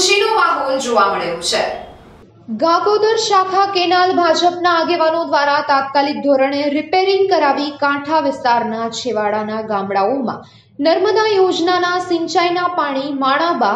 ખુશીનો માહોલ જોવા મળ્યો છે। ગાગોદર શાખા કેનાલ ભાજપના આગેવાનો દ્વારા તાત્કાલિક ધોરણે રિપેરિંગ કરાવી કાંઠા વિસ્તારના છેવાડાના ગામડાઓમાં નર્મदा યોજનાના સિંચાઈના પાણી માણાબા,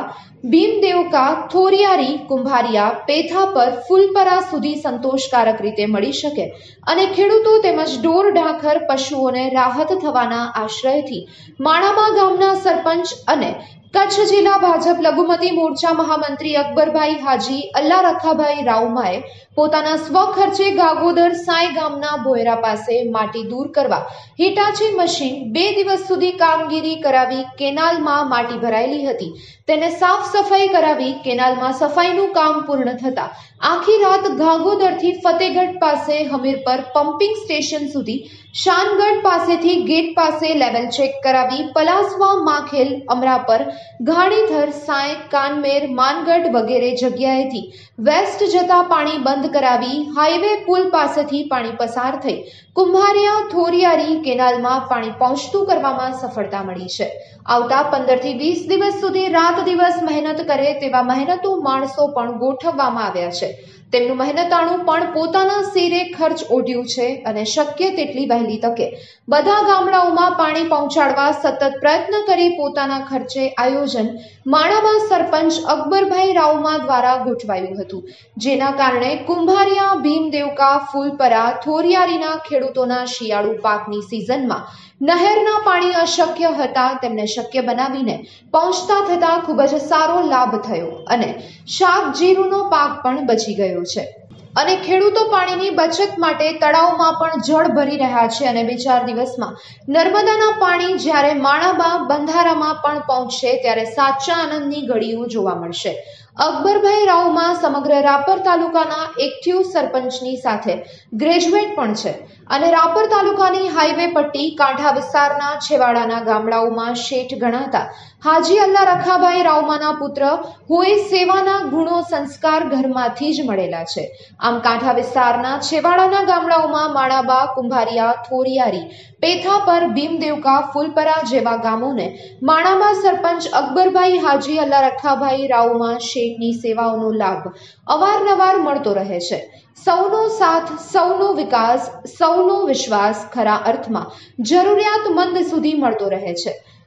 ભીમદેવકા, थोरियारी, कुंभारिया, पेथापर, फूलपरा सुधी संतोषकारक रीते मळी शके अने खेडूतो तेमज ढोर ढाखर पशुओने राहत थवाना आश्रयथी माणाबा गामना सरपंच अने कच्छ जिला भाजप लघुमती मोर्चा महामंत्री अकबरभाई हाजी अल्लारखाभाई राउमाए पोताना स्वखर्चे गागोदर साई गामना भोयरा पासे माटी दूर करवा हिटाची मशीन 2 दिवस सुधी कामगीरी करावी केनालमां माटी भरायेली हती तेने साफ सफाई करावी केनालमां सफाईनुं काम पूर्ण थता आखी रात गागोदरथी फतेगढ़ पासे हमीरपर पंपिंग स्टेशन सुधी शानगढ़ पासेथी गेट पासे लेवल चेक करावी पलासवा, माखेल, अमरापर, घाणीधर, साय, कानमेर, मांगढ़ वगैरे जग्याएथी वेस्ट जता पाणी बंद करावी हाईवे पुल पासेथी पाणी पसार थई कुंभारिया, थोरियारी केनालमां पाणी पहोंचतुं करवामां सफळता मळी छे। आवता 15 થી 20 દિવસ સુધી રાત દિવસ મહેનત કરે તેવા મહેનતુ માણસો પણ ગોઠવવામાં આવ્યા છે। તેમનું મહેનતાણું પણ પોતાના શિરે ખર્ચ ઓઢ્યું છે અને શક્ય તેટલી વહેલી તકે બધા ગામડાઓમાં પાણી પહોંચાડવા સતત પ્રયત્ન કરી પોતાના ખર્ચે આયોજન માણાબા સરપંચ અકબરભાઈ રાઉમા દ્વારા ગોઠવાયું હતું, જેના કારણે કુંભારિયા, ભીમદેવકા, ફૂલપરા, થોરિયારીના ખેડૂતોના શિયાળુ પાકની સિઝનમાં નહેરના પાણી અશક્ય હતા તેમને શક્ય બનાવીને પહોંચતા થતા ખૂબ જ સારો લાભ થયો અને શાક જીરુનો પાક પણ બચી ગયો છે અને ખેડૂતો પાણીની બચત માટે તળાવમાં પણ જળ ભરી રહ્યા છે અને 2-4 દિવસમાં નર્મદાના પાણી જ્યારે માણાબા બંધારામાં પણ પહોંચશે ત્યારે સાચા આનંદની ઘડીઓ જોવા મળશે। અકબરભાઈ રાઉમા સમગ્ર રાપર તાલુકાના એક્ટિવ સરપંચની સાથે ગ્રેજ્યુએટ પણ છે અને રાપર તાલુકાની હાઈવે પટ્ટી કાંઠા વિસ્તારના છેવાડાના ગામડાઓમાં શેઠ ગણાતા હાજી અલ્લારખાભાઈ રાઉમાના પુત્ર હોય સેવાના ગુણો સંસ્કાર ઘરમાંથી જ મળેલા છે। આમ કાંઠા વિસ્તારના છેવાડાના ગામડાઓમાં માણાબા, કુંભારિયા, થોરિયારી, પેથાપર, ભીમદેવકા, ફૂલપરા જેવા ગામોને માણાબા સરપંચ અકબરભાઈ હાજી અલ્લારખાભાઈ રાઉમા શેઠની સેવાઓનો લાભ અવારનવાર મળતો રહે છે। સૌનો સાથ, સૌનો વિકાસ, સૌનો વિશ્વાસ ખરા અર્થમાં જરૂરિયાતમંદ સુધી મળતો રહે છે।